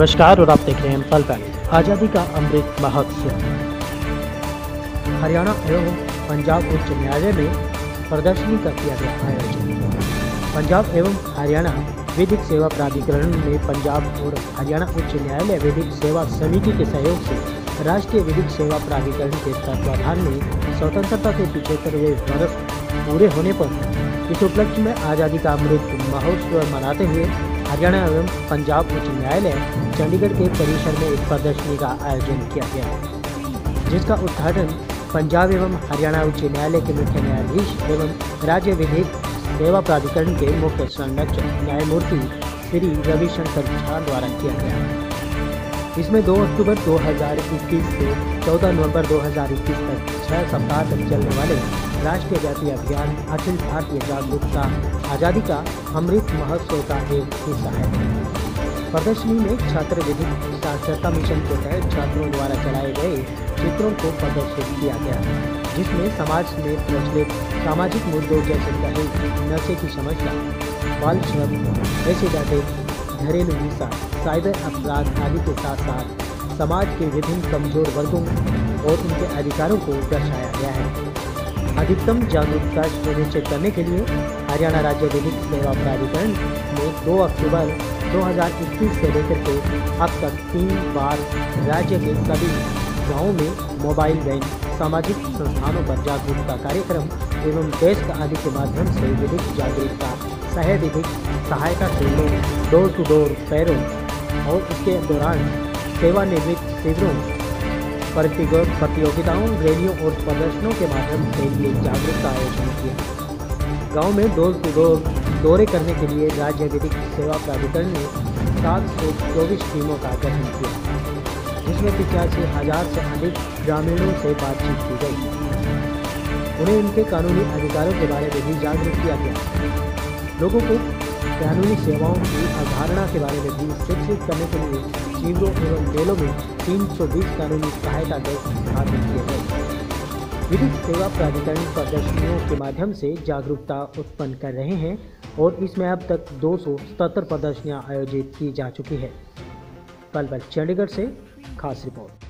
नमस्कार और आप देख रहे हैं पल पल आजादी का अमृत महोत्सव। हरियाणा एवं पंजाब उच्च न्यायालय में प्रदर्शनी का किया गया आयोजन। पंजाब एवं हरियाणा विधिक सेवा प्राधिकरण ने पंजाब और हरियाणा उच्च न्यायालय विधिक सेवा समिति के सहयोग से राष्ट्रीय विधिक सेवा प्राधिकरण के तत्वाधान में स्वतंत्रता के 75वें वर्ष पूरे होने पर इस उपलक्ष्य में आज़ादी का अमृत महोत्सव मनाते हुए हरियाणा एवं पंजाब उच्च न्यायालय चंडीगढ़ के परिसर में एक प्रदर्शनी का आयोजन किया गया, जिसका उद्घाटन पंजाब एवं हरियाणा उच्च न्यायालय के मुख्य न्यायाधीश एवं राज्य विधिक सेवा प्राधिकरण के मुख्य संरक्षक न्यायमूर्ति श्री रविशंकर झा द्वारा किया गया। इसमें 2 अक्टूबर 2021 से 14 नवंबर 2021 तक 6 सप्ताह तक चलने वाले राष्ट्रीय जातीय अभियान अखिल भारतीय जागरूकता आज़ादी का अमृत महोत्सव का एक हिस्सा है। प्रदर्शनी में छात्र विधि साक्षरता मिशन के तहत छात्रों द्वारा चलाए गए चित्रों को प्रदर्शित किया गया, जिसमें समाज में प्रचलित सामाजिक मुद्दों जैसे दहेज, नशे की समस्या, बाल श्रम, ऐसे जाते घरेलू हिंसा, साइबर अपराध आदि के साथ साथ समाज के विभिन्न कमजोर वर्गों और उनके अधिकारों को दर्शाया गया है। अधिकतम जागरूकता सुनिश्चित करने के लिए हरियाणा राज्य विधिक सेवा प्राधिकरण ने 2 अक्टूबर 2021 से लेकर के अब तक 3 बार राज्य के सभी गाँवों में मोबाइल वैन, सामाजिक संस्थानों पर जागरूकता कार्यक्रम एवं डेस्क आदि के माध्यम से विधिक जागरूकता सह विधिक सहायता केंद्रों, डोर टू डोर पैरों और इसके दौरान सेवानिवृत्त शिविरों, प्रतियोगिताओं, रैलियों और प्रदर्शनों के माध्यम से ये जागरूकता आयोजन किया। गांव में डोर टू डोर दौरे करने के लिए राज्य विधिक सेवा प्राधिकरण ने 724 टीमों का गठन किया, जिसमें 85,000 से अधिक ग्रामीणों से बातचीत की गई। उन्हें उनके कानूनी अधिकारों के बारे में भी जागरूक किया गया। लोगों को कानूनी सेवाओं की अवधारणा के बारे में भी शिक्षित करने के लिए शिविरों एवं मेलों में 320 कानूनी सहायता डेस्क स्थापित किए गए। विधिक सेवा प्राधिकरण प्रदर्शनियों के माध्यम से जागरूकता उत्पन्न कर रहे हैं और इसमें अब तक 277 प्रदर्शनियाँ आयोजित की जा चुकी है। पल पल चंडीगढ़ से खास रिपोर्ट।